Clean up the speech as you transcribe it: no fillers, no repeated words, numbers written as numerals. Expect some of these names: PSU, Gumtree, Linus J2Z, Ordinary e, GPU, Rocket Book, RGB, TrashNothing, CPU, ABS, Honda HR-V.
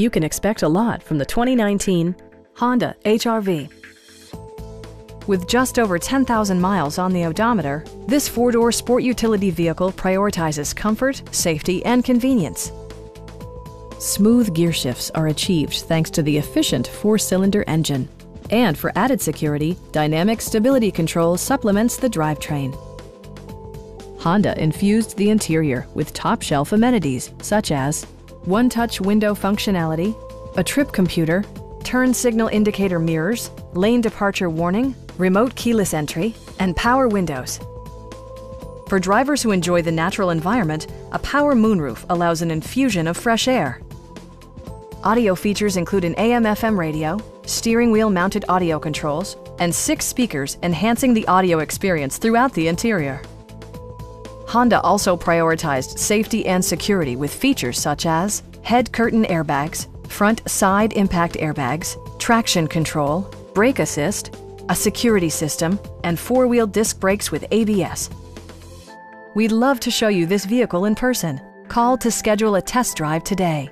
You can expect a lot from the 2019 Honda HR-V. With just over 10,000 miles on the odometer, this four-door sport utility vehicle prioritizes comfort, safety, and convenience. Smooth gear shifts are achieved thanks to the efficient four-cylinder engine. And for added security, dynamic stability control supplements the drivetrain. Honda infused the interior with top-shelf amenities such as one-touch window functionality, a trip computer, turn signal indicator mirrors, lane departure warning, remote keyless entry, and power windows. For drivers who enjoy the natural environment, a power moonroof allows an infusion of fresh air. Audio features include an AM/FM radio, steering wheel mounted audio controls, and 6 speakers enhancing the audio experience throughout the interior. Honda also prioritized safety and security with features such as head curtain airbags, front side impact airbags, traction control, brake assist, a security system, and 4-wheel disc brakes with ABS. We'd love to show you this vehicle in person. Call to schedule a test drive today.